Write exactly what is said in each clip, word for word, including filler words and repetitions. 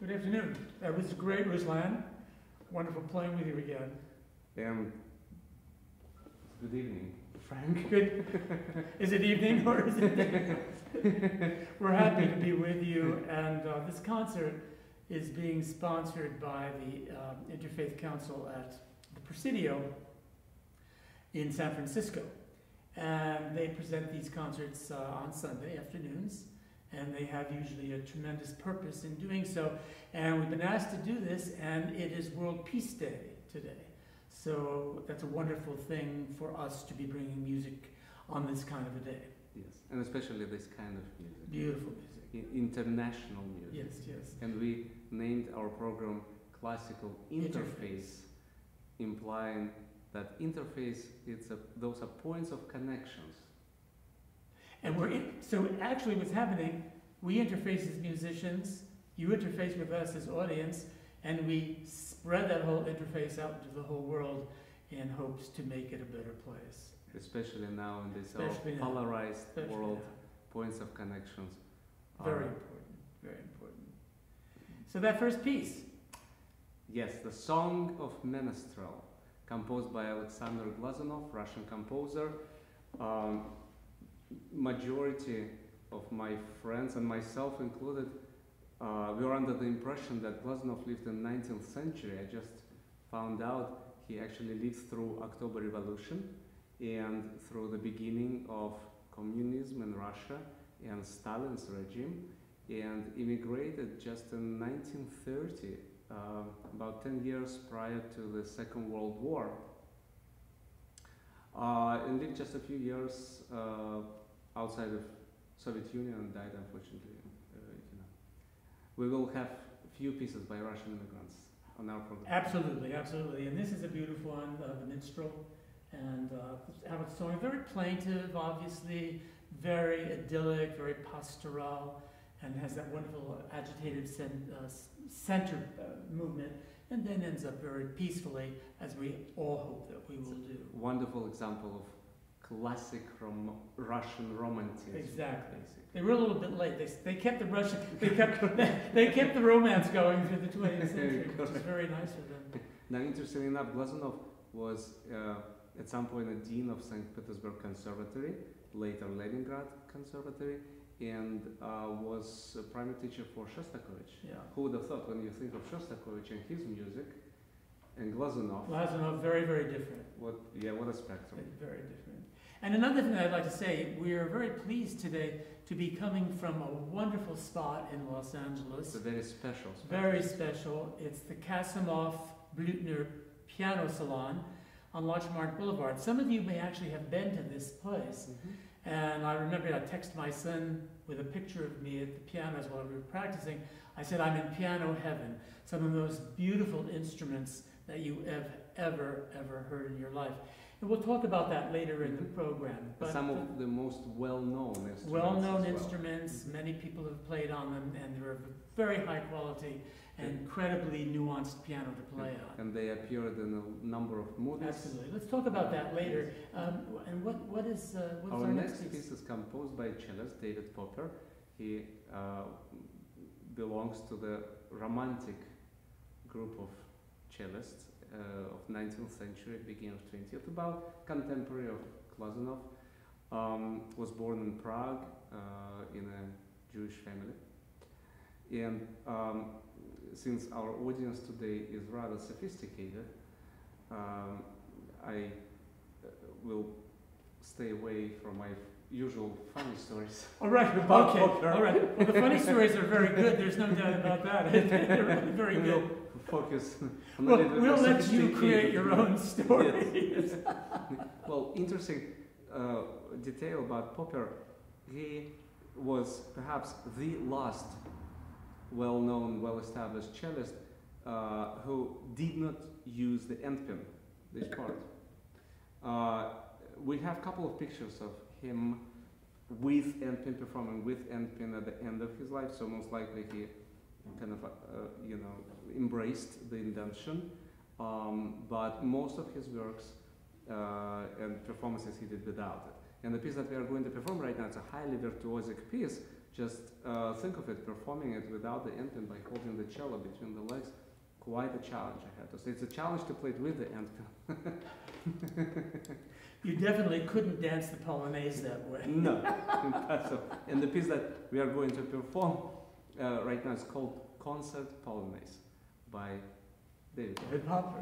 Good afternoon. That was great, Ruslan. Wonderful playing with you again. Um, good evening, Frank. Good. Is it evening or is it day? We're happy to be with you, and uh, this concert is being sponsored by the uh, Interfaith Council at the Presidio in San Francisco. And they present these concerts uh, on Sunday afternoons. And they have usually a tremendous purpose in doing so. And we've been asked to do this, and it is World Peace Day today. So that's a wonderful thing for us to be bringing music on this kind of a day. Yes, and especially this kind of music. Beautiful music. International music. Yes, yes. And we named our program Classical Interface, interface. implying that interface, it's a, those are points of connections. And we're in, so actually what's happening, we interface as musicians, you interface with us as audience, and we spread that whole interface out into the whole world in hopes to make it a better place. Especially now in this polarized Especially world, now. points of connections are very important, very important. So that first piece. Yes, the Song of Menestrel, composed by Alexander Glazunov, Russian composer. Um, Majority of my friends and myself included, uh, we were under the impression that Glazunov lived in the nineteenth century. I just found out he actually lived through October Revolution and through the beginning of communism in Russia and Stalin's regime, and immigrated just in nineteen thirty, uh, about ten years prior to the Second World War. Uh, and lived just a few years uh, outside of Soviet Union and died, unfortunately, uh, you know, we will have a few pieces by Russian immigrants on our program. Absolutely, absolutely. And this is a beautiful one, uh, the minstrel, and uh, Albert's song, very plaintive, obviously, very idyllic, very pastoral, and has that wonderful agitated cent uh, center uh, movement, and then ends up very peacefully, as we all hope that we will do. Wonderful example of classic rom Russian romanticism. Exactly. Basically. They were a little bit late. They, they kept the Russian. They kept they, they kept the romance going through the twentieth century, which is very nice of them. Now, interestingly enough, Glazunov was uh, at some point a dean of Saint Petersburg Conservatory, later Leningrad Conservatory, and uh, was a primary teacher for Shostakovich. Yeah. Who would have thought, when you think of Shostakovich and his music, and Glazunov. Glazunov, very, very different. What? Yeah, what a spectrum. Very different. And another thing I'd like to say, we are very pleased today to be coming from a wonderful spot in Los Angeles. It's a very special spot. Very special. It's the Kasimov Blüthner Piano Salon on Larchmont Boulevard. Some of you may actually have been to this place. Mm-hmm. And I remember I texted my son with a picture of me at the pianos while we were practicing. I said, I'm in piano heaven. Some of the most beautiful instruments that you have ever, ever heard in your life. And we'll talk about that later in the program. But some of the most well-known instruments. Well-known instruments. Well. Many people have played on them, and they're of very high quality and incredibly nuanced piano to play and, on. And they appeared in a number of movies. Absolutely. Let's talk about that later. Um, and what, what is uh, what's our, our next piece? piece is composed by cellist David Popper. He uh, belongs to the romantic group of cellists uh, of nineteenth century, beginning of twentieth, about contemporary of Glazunov. Um, was born in Prague uh, in a Jewish family. And um, since our audience today is rather sophisticated, um, I uh, will stay away from my usual funny stories. All right, about okay, Popper. All right. Well, the funny stories are very good. There's no doubt about that. They're very good. We'll focus. On well, a we'll let you create your own stories. Yes, yes. Well, interesting uh, detail about Popper. He was perhaps the last well-known, well-established cellist uh, who did not use the end pin, this part. Uh, we have a couple of pictures of him with end pin, performing with end pin at the end of his life, so most likely he kind of, uh, you know, embraced the invention. Um, but most of his works uh, and performances he did without it. And the piece that we are going to perform right now, it's a highly virtuosic piece. Just uh, think of it, performing it without the end pin by holding the cello between the legs. Quite a challenge, I have to say. It's a challenge to play it with the end pin. You definitely couldn't dance the Polonaise that way. No, impossible. And the piece that we are going to perform uh, right now is called Concert Polonaise by David Popper.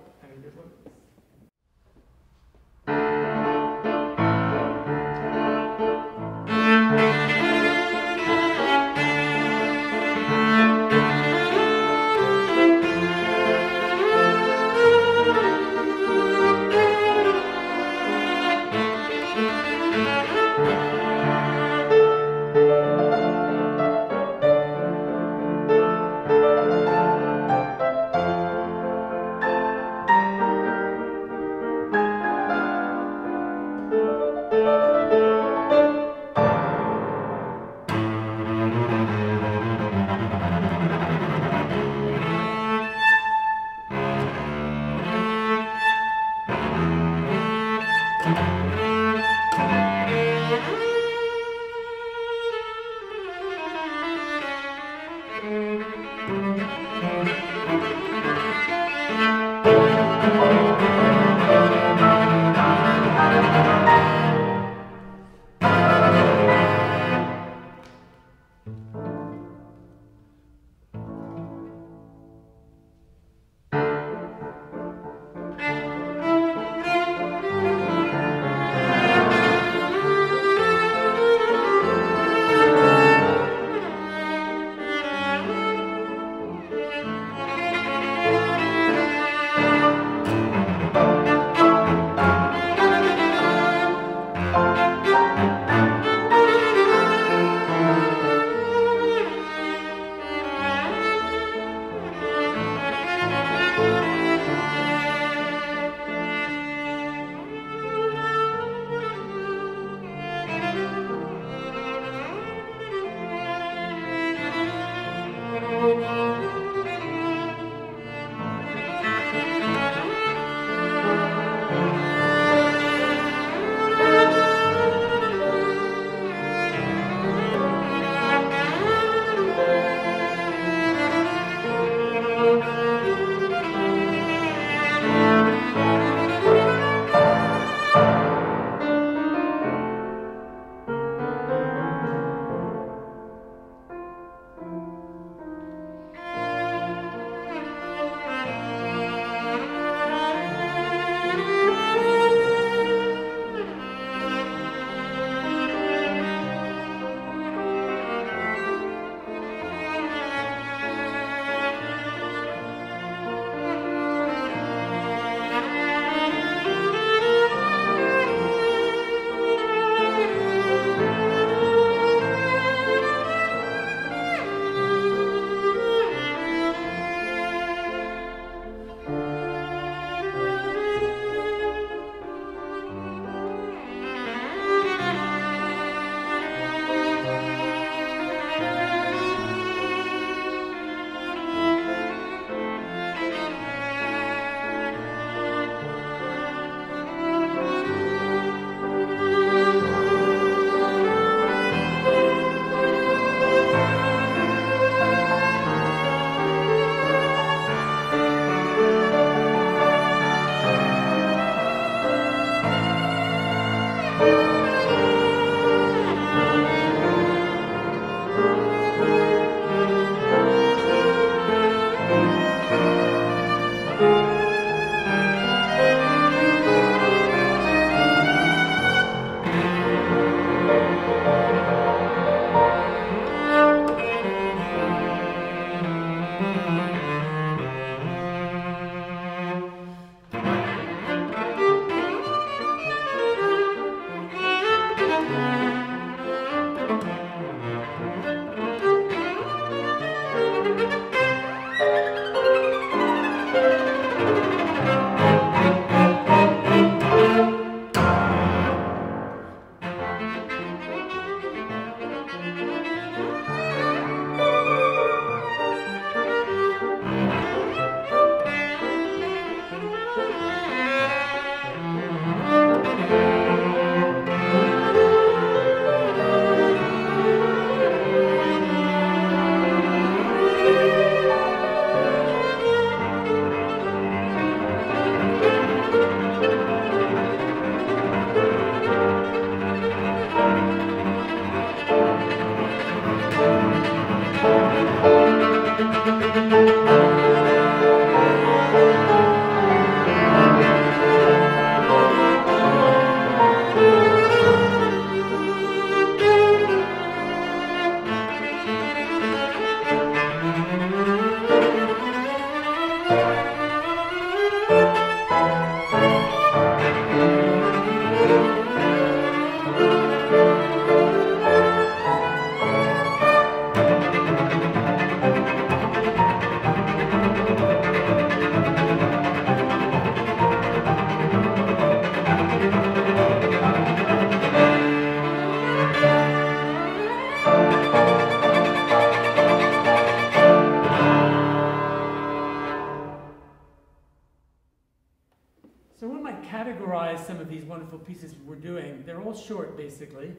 Some of these wonderful pieces we're doing. They're all short, basically,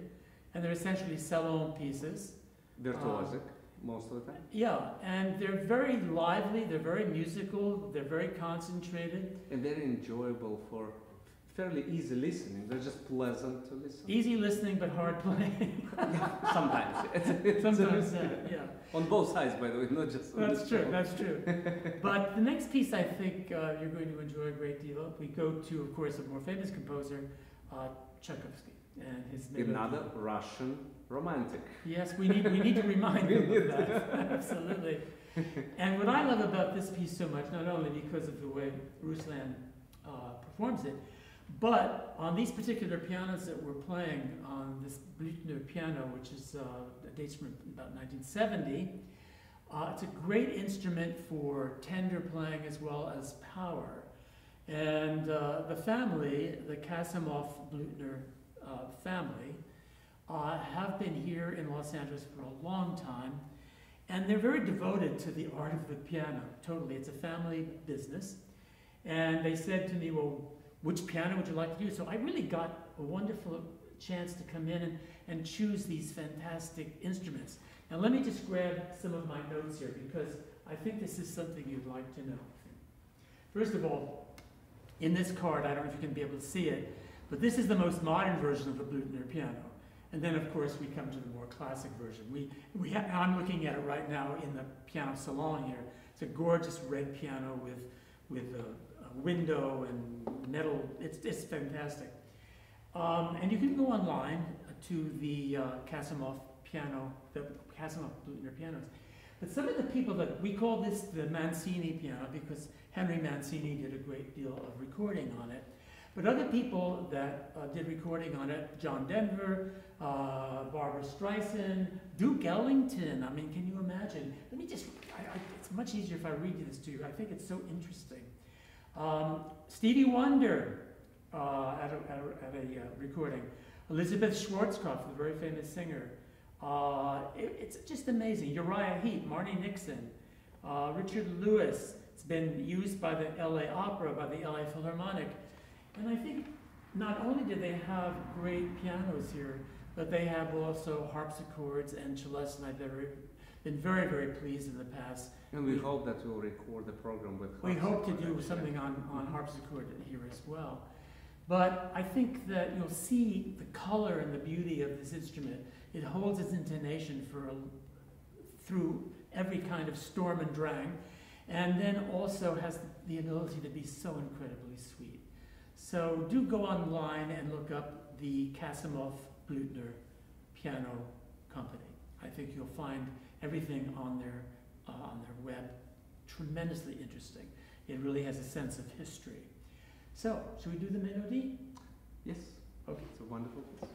and they're essentially salon pieses. Virtuosic, uh, most of the time. Yeah, and they're very lively, they're very musical, they're very concentrated. And they're enjoyable for fairly easy listening. They're just pleasant to listen. Easy listening, but hard playing. Sometimes. It's, it's, Sometimes, uh, yeah. On both sides, by the way, not just on That's true, channel. that's true. But the next piece I think uh, you're going to enjoy a great deal of. We go to, of course, a more famous composer, uh, Tchaikovsky. And his Another Russian romantic. Yes, we need, we need to remind them of that. Absolutely. And what I love about this piece so much, not only because of the way Ruslan uh, performs it, but on these particular pianos that we're playing, on this Blüthner piano, which is uh, dates from about nineteen seventy, uh, it's a great instrument for tender playing as well as power. And uh, the family, the Kasimov Blüthner uh, family, uh, have been here in Los Angeles for a long time, and they're very devoted to the art of the piano, totally. It's a family business. And they said to me, well, which piano would you like to do? So I really got a wonderful chance to come in and, and choose these fantastic instruments. Now let me just grab some of my notes here, because I think this is something you'd like to know. First of all, in this card, I don't know if you can be able to see it, but this is the most modern version of the Blüthner piano. And then, of course, we come to the more classic version. We, we ha I'm looking at it right now in the piano salon here. It's a gorgeous red piano with, with a, a window and metal. It's, it's fantastic. Um, and you can go online to the uh, Kasimov piano, the Kasimov Blüthner pianos. But some of the people that we call this the Mancini piano, because Henry Mancini did a great deal of recording on it. But other people that uh, did recording on it, John Denver, uh, Barbara Streisand, Duke Ellington. I mean, can you imagine? Let me just, I, I, it's much easier if I read this to you. I think it's so interesting. Um, Stevie Wonder. Uh, at a, at a, at a uh, recording. Elizabeth Schwarzkopf, the very famous singer. Uh, it, it's just amazing. Uriah Heep, Marnie Nixon, uh, Richard Lewis. It's been used by the L A Opera, by the L A Philharmonic. And I think not only do they have great pianos here, but they have also harpsichords and cellos, and I've very, been very, very pleased in the past. And we, we hope that we'll record the program with We hope to do something on, on harpsichord here as well. But I think that you'll see the color and the beauty of this instrument. It holds its intonation for a, through every kind of storm and drang, and then also has the ability to be so incredibly sweet. So do go online and look up the Kasimov Blüthner Piano Company. I think you'll find everything on their, uh, on their web tremendously interesting. It really has a sense of history. So, should we do the melody? Yes. Okay, it's a wonderful piece.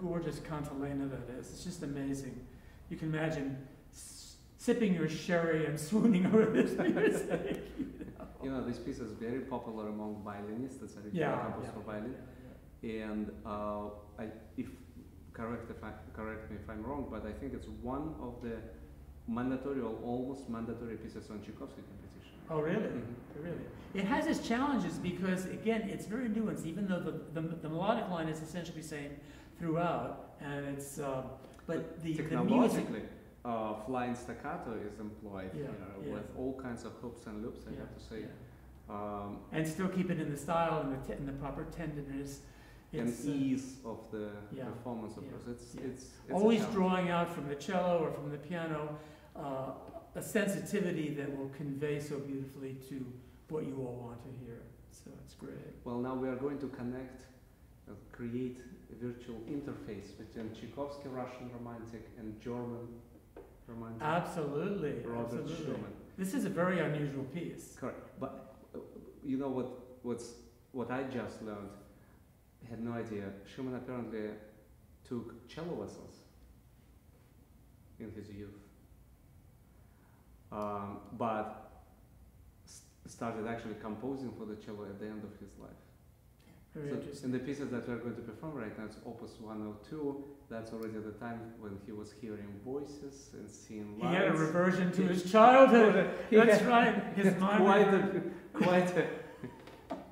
Gorgeous cantilena that is. It's just amazing. You can imagine sipping your sherry and swooning over this music. You know, you know this piece is very popular among violinists. It's a yeah, composed yeah, for violin. Yeah, yeah. And uh, I, if correct, if I, correct me if I'm wrong, but I think it's one of the mandatory or almost mandatory pieces on Tchaikovsky competition. Oh, really? Mm -hmm. Really? It has its challenges because, again, it's very nuanced. Even though the, the, the melodic line is essentially saying throughout, and it's uh, but the technologically the uh, flying staccato is employed, yeah, you know, yeah, with all kinds of hoops and loops. I yeah, have to say, yeah. um, and still keep it in the style and the t and the proper tenderness, it's, and ease uh, of the yeah, performance. Of yeah, course, it's, yeah, it's, it's always drawing out from the cello or from the piano uh, a sensitivity that will convey so beautifully to what you all want to hear. So it's great. Well, now we are going to connect, uh, create a virtual interface between Tchaikovsky Russian Romantic and German Romantic. Absolutely, Robert absolutely. Schumann. This is a very unusual piece. Correct, but uh, you know what? What's what I just learned? had no idea. Schumann apparently took cello lessons in his youth, um, but st started actually composing for the cello at the end of his life. Very so interesting. In the pieces that we're going to perform right now, it's Opus one oh two. That's already the time when he was hearing voices and seeing lights. He had a reversion to his childhood. That's right. His mind. Quite a, quite a,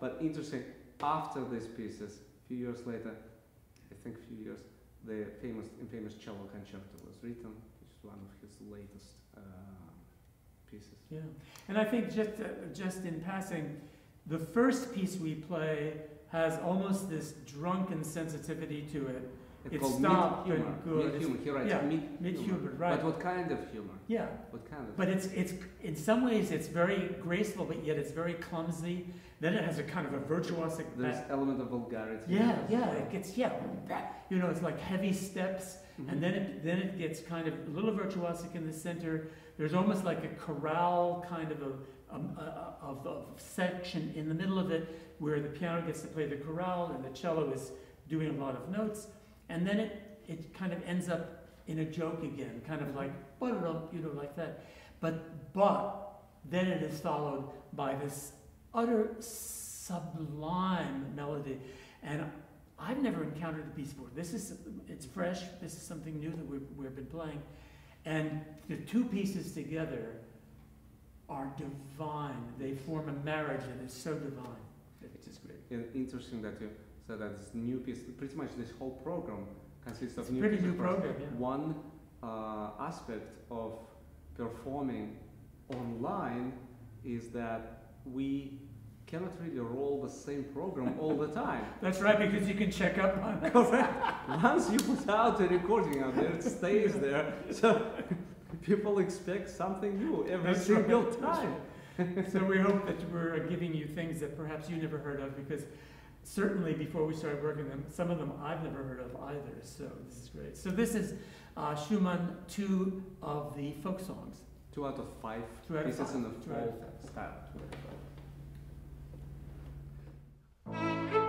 but interesting. After these pieces, a few years later, I think a few years, the famous, infamous cello concerto was written, which is one of his latest uh, pieces. Yeah, and I think just uh, just in passing, the first piece we play has almost this drunken sensitivity to it. It's, it's called stopped Mit Humor. And good. Mit Humor. He writes yeah, Mit, Mit humor. humor, right? But what kind of humor? Yeah. What kind of? But it's it's in some ways it's very graceful, but yet it's very clumsy. Then it has a kind of a virtuosic. There's bat. element of vulgarity. Yeah, yeah. It gets yeah, that, you know, it's like heavy steps, mm-hmm. and then it then it gets kind of a little virtuosic in the center. There's almost like a chorale kind of a. Um, uh, of, of section in the middle of it where the piano gets to play the chorale and the cello is doing a lot of notes, and then it, it kind of ends up in a joke again, kind of like, you know, like that. But, but then it is followed by this utter sublime melody, and I've never encountered a piece before. This is, it's fresh, this is something new that we've, we've been playing, and the two pieces together are divine. They form a marriage and it's so divine. It is great. And interesting that you said that this new piece, pretty much this whole program consists of new pieces. It's a pretty new program, yeah. One uh, aspect of performing online is that we cannot really roll the same program all the time. That's right, because you can check up on it. Correct. Once you put out a recording out there, it stays there. So. People expect something new every That's single right. time. So we hope that we're giving you things that perhaps you never heard of, because certainly before we started working them, some of them I've never heard of either. So this is great. So this is uh, Schumann, two of the folk songs. Two out of five. Two out of five. This is in the folk style. Two out of five. Thank you.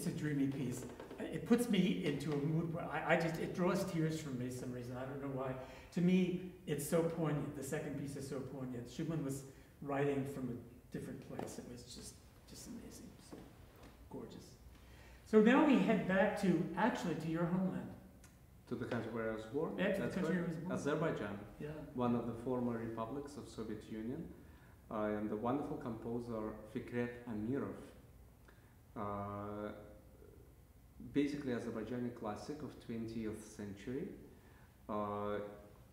it's a dreamy piece. It puts me into a mood where I, I just, it draws tears from me some reason. I don't know why. To me, it's so poignant. The second piece is so poignant. Schumann was writing from a different place. It was just, just amazing, so gorgeous. So now we head back to, actually, to your homeland. To the country where I was born? Yeah, to the country where I was born. Azerbaijan, yeah. One of the former republics of Soviet Union. Uh, and the wonderful composer Fikret Amirov. Uh, basically Azerbaijani classic of twentieth century. Uh,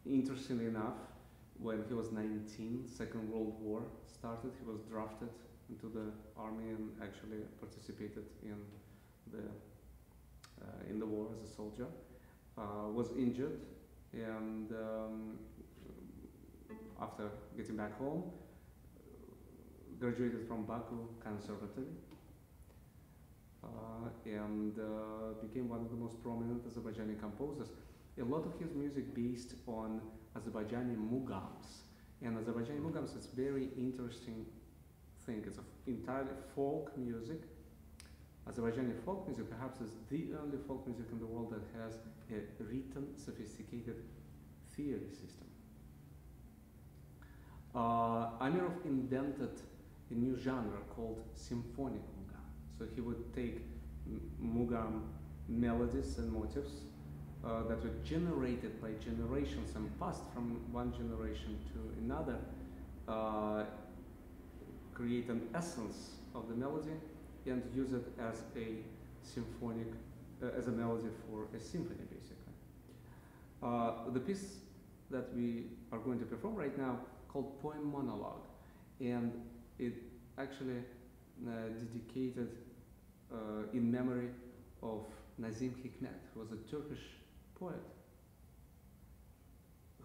interestingly enough, when he was nineteen, Second World War started, he was drafted into the army and actually participated in the, uh, in the war as a soldier, uh, was injured, and um, after getting back home, graduated from Baku Conservatory. Uh, and uh, became one of the most prominent Azerbaijani composers. A lot of his music based on Azerbaijani Mugams. And Azerbaijani Mugams is a very interesting thing. It's entirely folk music. Azerbaijani folk music perhaps is the only folk music in the world that has a written, sophisticated theory system. Uh, Amirov invented a new genre called symphonic. So he would take Mugam melodies and motifs uh, that were generated by generations and passed from one generation to another, uh, create an essence of the melody and use it as a symphonic, uh, as a melody for a symphony, basically. Uh, the piece that we are going to perform right now called Poem Monologue, and it actually uh, dedicated Uh, in memory of Nazim Hikmet, who was a Turkish poet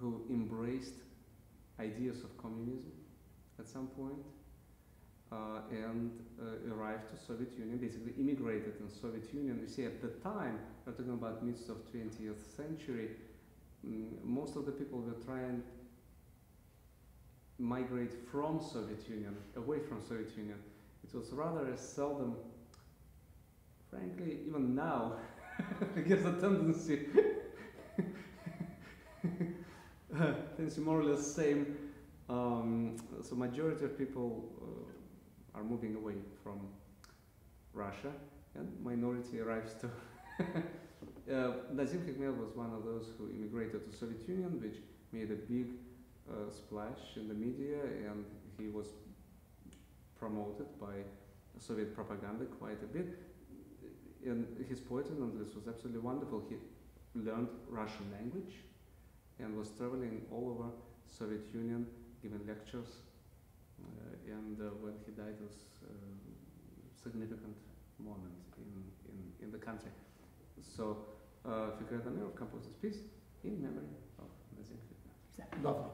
who embraced ideas of communism at some point uh, and uh, arrived to Soviet Union, basically immigrated in Soviet Union. You see, at the time, we're talking about midst of twentieth century, most of the people were trying to migrate from Soviet Union, away from Soviet Union. It was rather a seldom. Frankly, even now, there's a tendency, uh, tendency more or less same. Um, so majority of people uh, are moving away from Russia, and minority arrives too. uh, Nazim Hikmet was one of those who immigrated to Soviet Union, which made a big uh, splash in the media, and he was promoted by Soviet propaganda quite a bit. And his poetry on this was absolutely wonderful. He learned Russian language and was traveling all over Soviet Union, giving lectures. Uh, and uh, when he died, it was a significant moment in, in, in the country. So uh, Fikret Amirov composed this piece in memory of Nazim Hikmet. Lovely.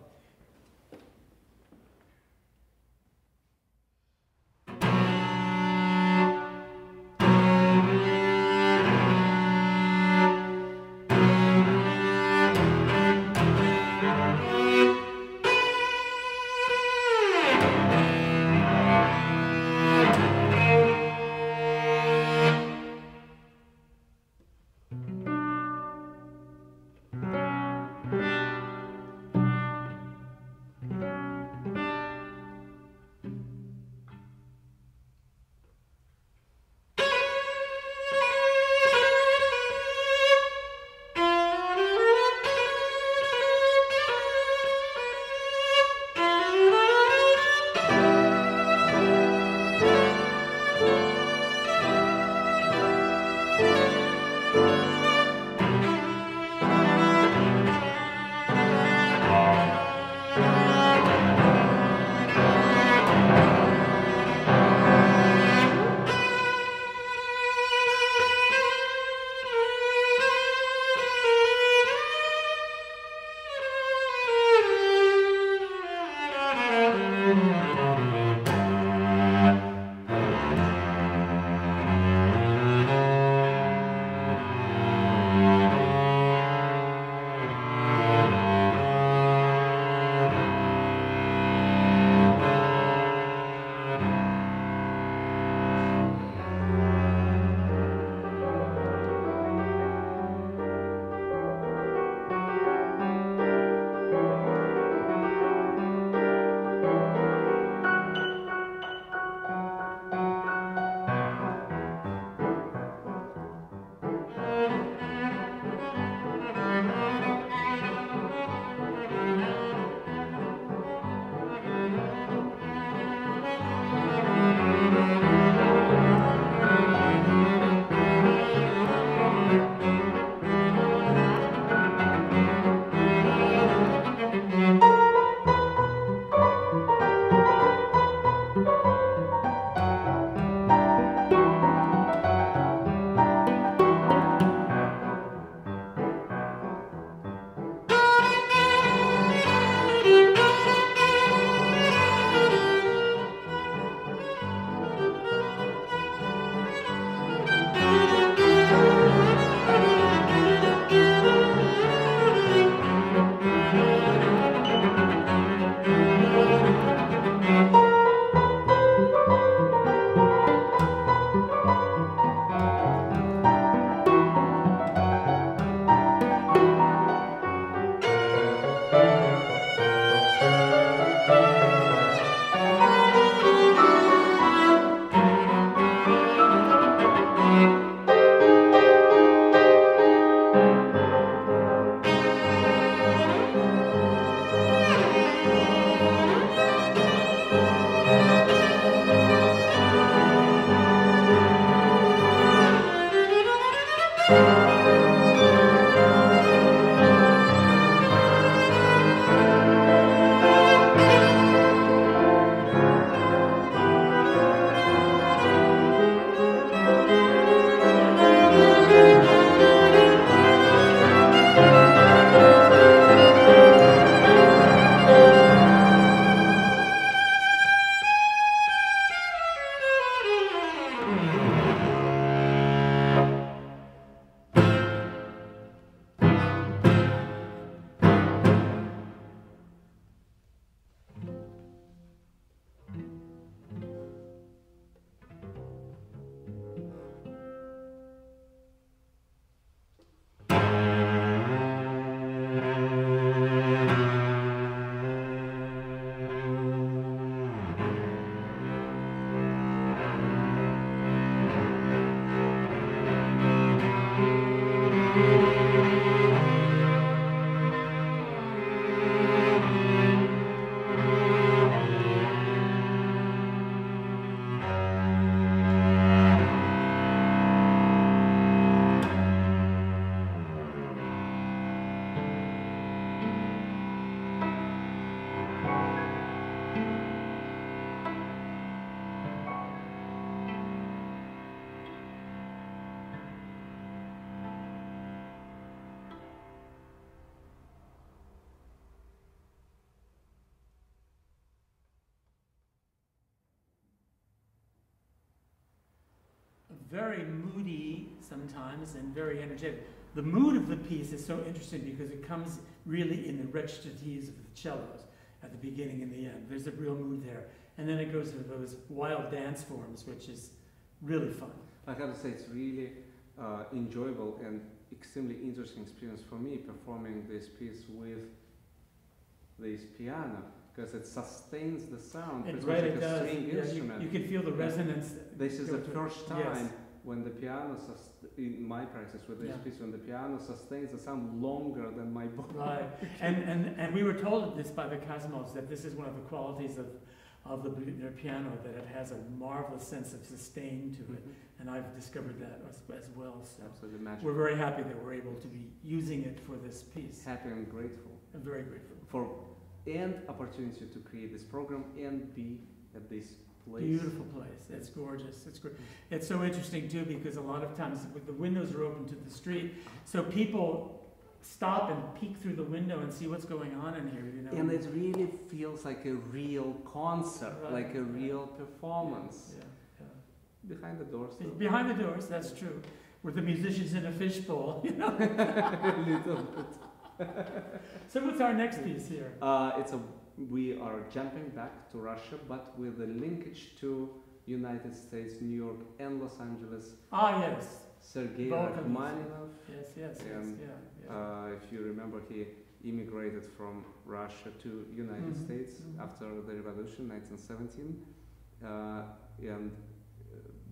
very moody sometimes and very energetic. The mood of the piece is so interesting because it comes really in the recitatives of the cellos at the beginning and the end. There's a real mood there. And then it goes to those wild dance forms, which is really fun. I have to say it's really uh, enjoyable and extremely interesting experience for me performing this piece with this piano, because it sustains the sound. It's right, like it a does. String yeah, instrument. You, you can feel the resonance. This is the first time yes. when the piano, in my practice with this yeah. piece, when the piano sustains the sound longer than my body. Right, and, and, and we were told this by the Kasimovs, that this is one of the qualities of, of the Blüthner piano, that it has a marvelous sense of sustain to it, mm-hmm. and I've discovered that as, as well. So absolutely magical. We're very happy that we're able to be using it for this piece. Happy and grateful. I'm very grateful. For and opportunity to create this program and be at this place. Beautiful place. It's gorgeous. It's great. It's so interesting too, because a lot of times the windows are open to the street, so people stop and peek through the window and see what's going on in here. You know, and it really feels like a real concert, right. like a real performance. Yeah. Yeah. Yeah. Behind the doors. Though. Behind the doors. That's yeah. true. With the musicians in a fishbowl. You know. A little bit. So what's our next piece here? Uh, it's a, we are jumping back to Russia, but with a linkage to United States, New York, and Los Angeles. Ah, yes. Sergei Rachmaninoff. Yes, yes, and, yes. Yeah, yeah. Uh, if you remember, he immigrated from Russia to United mm-hmm. States mm-hmm. after the revolution, nineteen seventeen, uh, and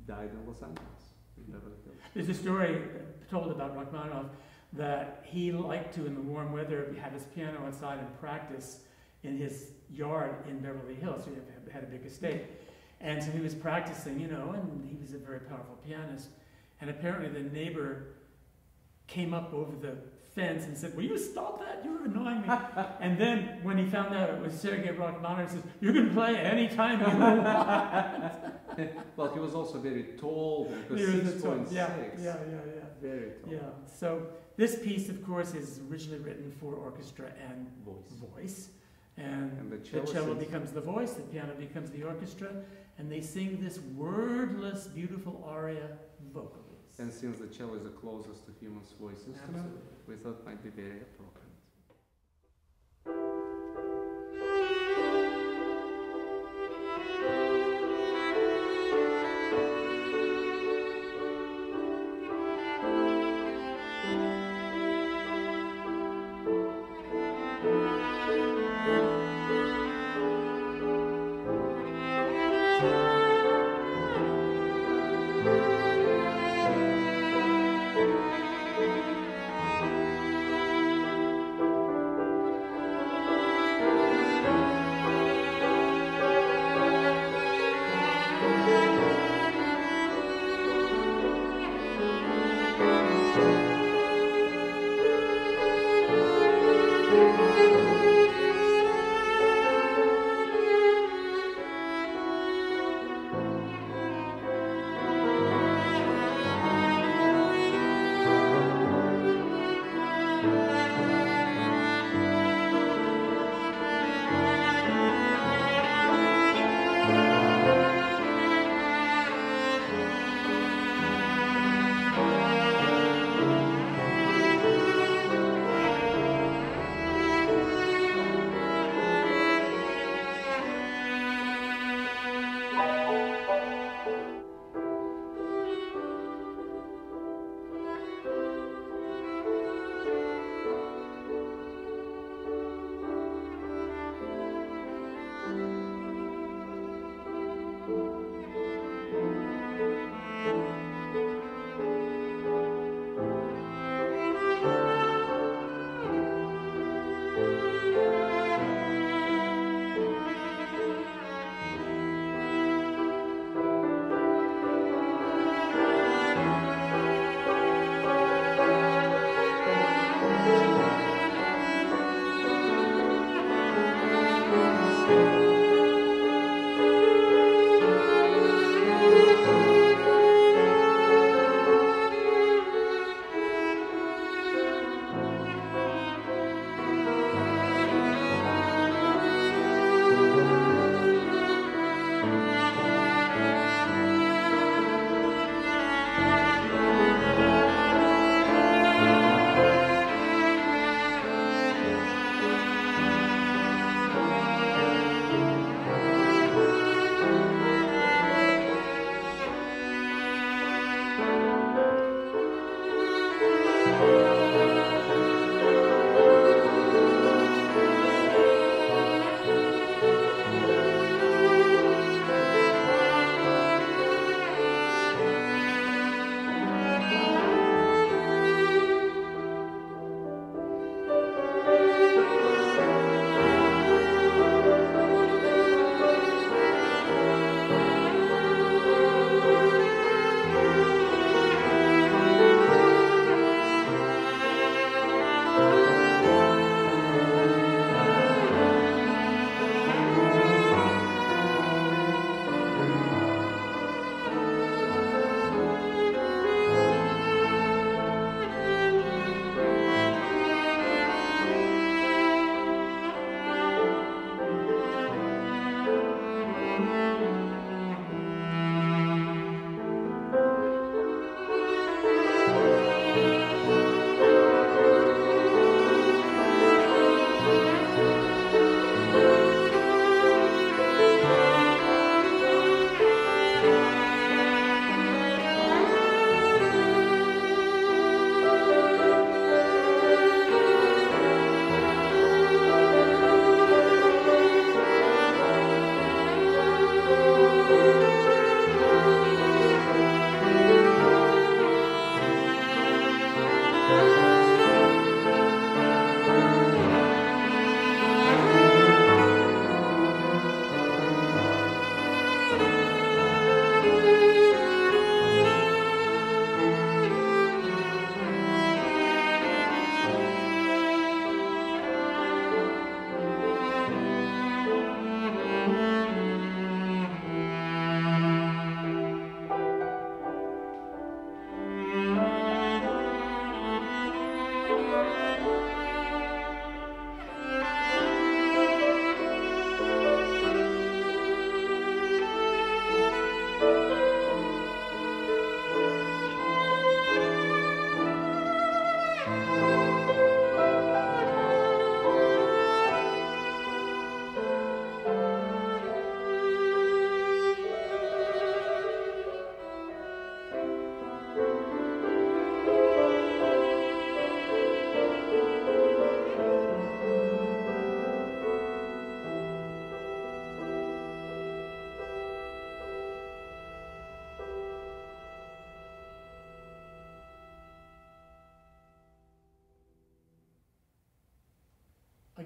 died in Los Angeles. There's a story told about Rachmaninoff, that he liked to, in the warm weather, have his piano outside and practice in his yard in Beverly Hills. So he had a big estate. And so he was practicing, you know, and he was a very powerful pianist. And apparently the neighbor came up over the fence and said, "Will you stop that? You're annoying me." And then when he found out it was Sergei Rachmaninoff, he says, "You can play any time you want." Well, he was also very tall, because six point six. Yeah, yeah, yeah, yeah. Very tall. Yeah. So this piece, of course, is originally written for orchestra and voice. voice. And, and the cello, the cello becomes the voice, the piano becomes the orchestra, and they sing this wordless, beautiful aria vocally. And since the cello is the closest to human voice instrument, we thought it might be very appropriate.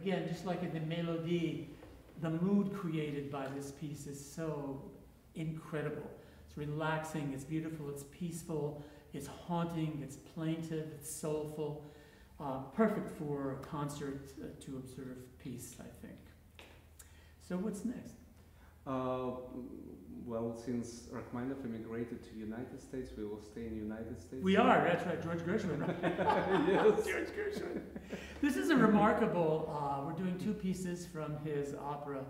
again, just like in the Melodie, the mood created by this piece is so incredible. It's relaxing, it's beautiful, it's peaceful, it's haunting, it's plaintive, it's soulful. Uh, perfect for a concert uh, to observe peace, I think. So what's next? Uh, well, since Rachmaninoff immigrated to the United States, we will stay in the United States. We are, that's right, George Gershwin. Yes, George Gershwin. This is a remarkable, uh, we're doing two pieces from his opera,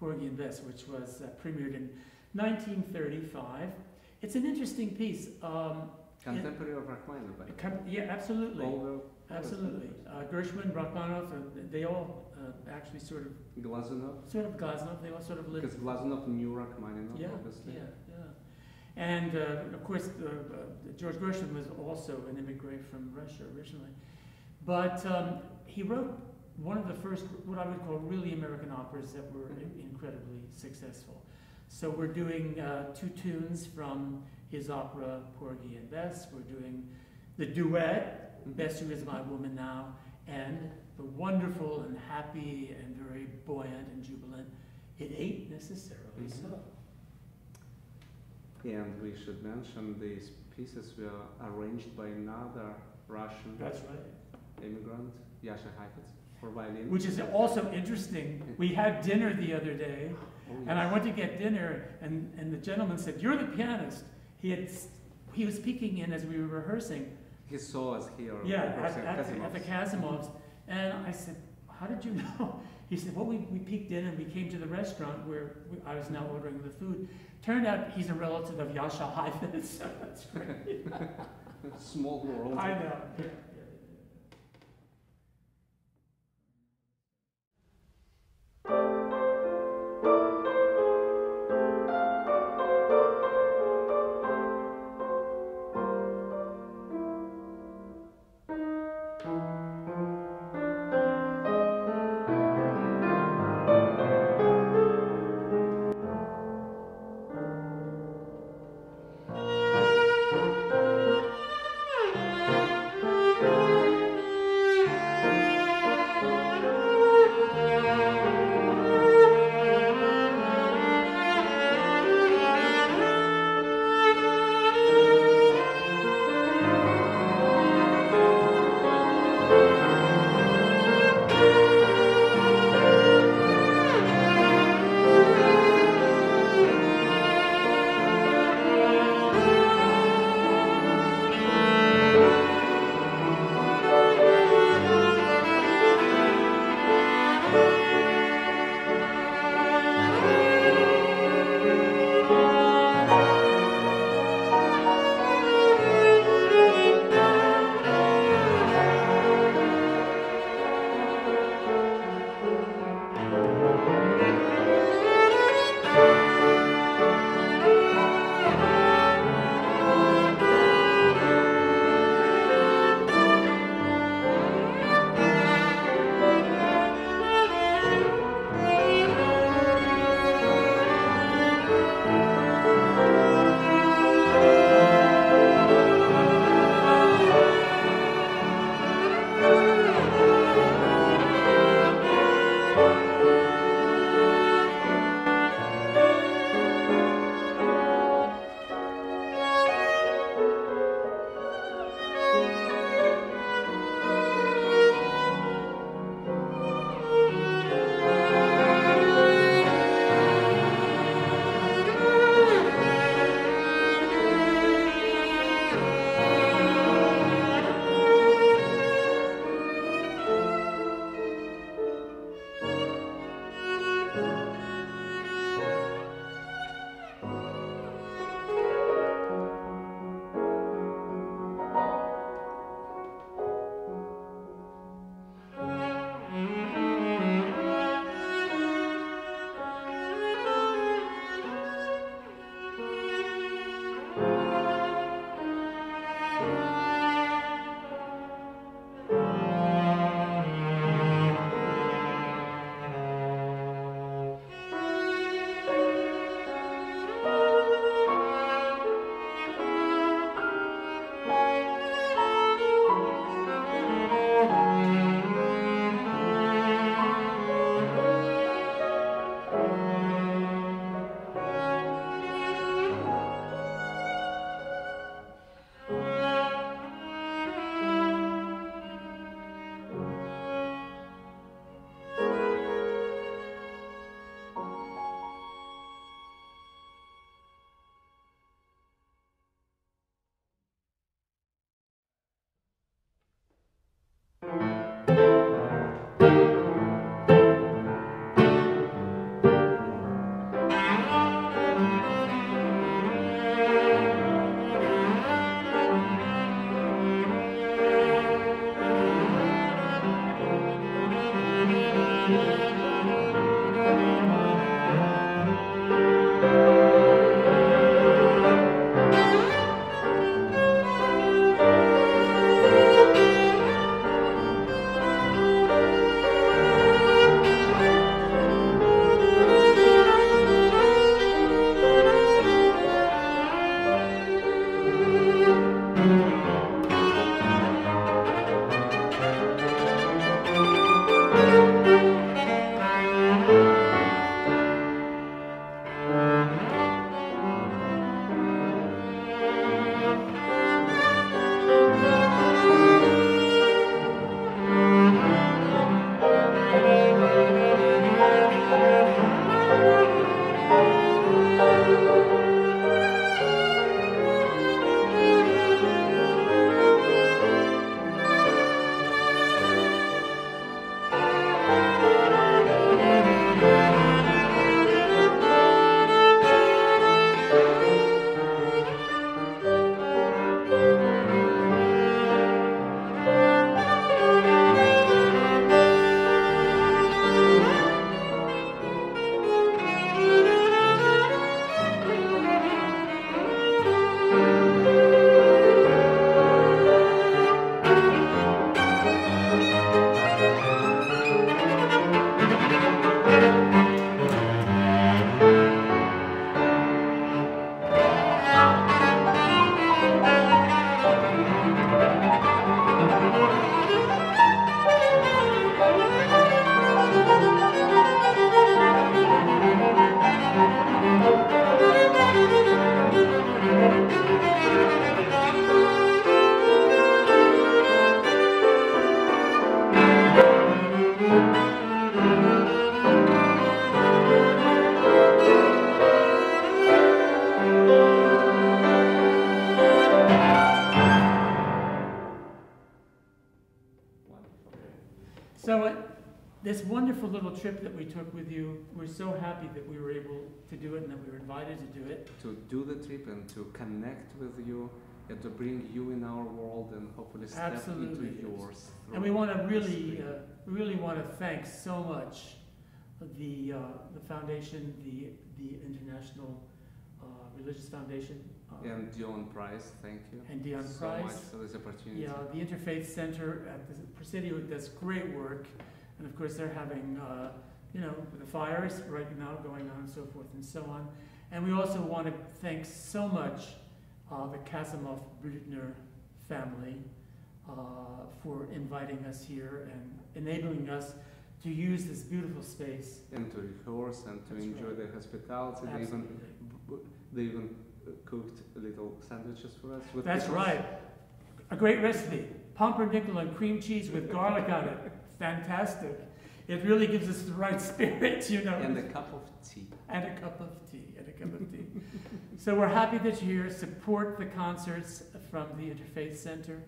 Porgy and Bess, which was uh, premiered in nineteen thirty-five. It's an interesting piece. Um, Contemporary of Rachmaninoff, by the way. Yeah, absolutely. Although Absolutely. Uh, Gershwin, Rachmaninoff, they all uh, actually sort of... Glazunov? Sort of Glazunov, they all sort of lived... Because Glazunov knew Rachmaninoff, yeah, obviously. Yeah, yeah. And, uh, of course, the, uh, George Gershwin was also an immigrant from Russia originally. But um, he wrote one of the first, what I would call, really American operas that were mm-hmm. incredibly successful. So we're doing uh, two tunes from his opera, Porgy and Bess. We're doing the duet, Bess, Who Is My Woman Now, and the wonderful and happy and very buoyant and jubilant It Ain't Necessarily mm-hmm. So. Yeah, and we should mention these pieces were arranged by another Russian That's right. immigrant, Jascha Heifetz, for violin. Which is also interesting. We had dinner the other day, oh, yes. and I went to get dinner, and, and the gentleman said, "You're the pianist." He, had, he was peeking in as we were rehearsing. He saw us here. Yeah, at, at, the, at the Kasimovs. And I said, "How did you know?" He said, "Well, we, we peeked in and we came to the restaurant where we, I was now ordering the food. Turned out he's a relative of Jascha Heifetz." So that's great. Small world. I know. Yeah. Thank you. this wonderful little trip that we took with you, we're so happy that we were able to do it and that we were invited to do it. To do the trip and to connect with you and to bring you in our world and hopefully step Absolutely. into yours. And we want to really, uh, really want to thank so much the, uh, the foundation, the, the International uh, Religious Foundation. Um, and Dion Price, thank you. And Dion so Price. much for this opportunity. Yeah, the Interfaith Center at the Presidio does great work. And of course, they're having, uh, you know, the fires right now going on and so forth and so on. And we also want to thank so much uh, the Kasimov Blüthner family uh, for inviting us here and enabling us to use this beautiful space. And to rehearse and to That's enjoy right. their hospitality. Absolutely. They even, they even cooked little sandwiches for us. With That's pickles. right. A great recipe. Pumpernickel and cream cheese with garlic on it. Fantastic. It really gives us the right spirit, you know. And a cup of tea. And a cup of tea, and a cup of tea. So we're happy that you're here. Support the concerts from the Interfaith Center.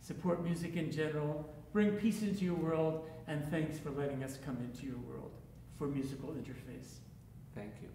Support music in general. Bring peace into your world. And thanks for letting us come into your world for musical interface. Thank you.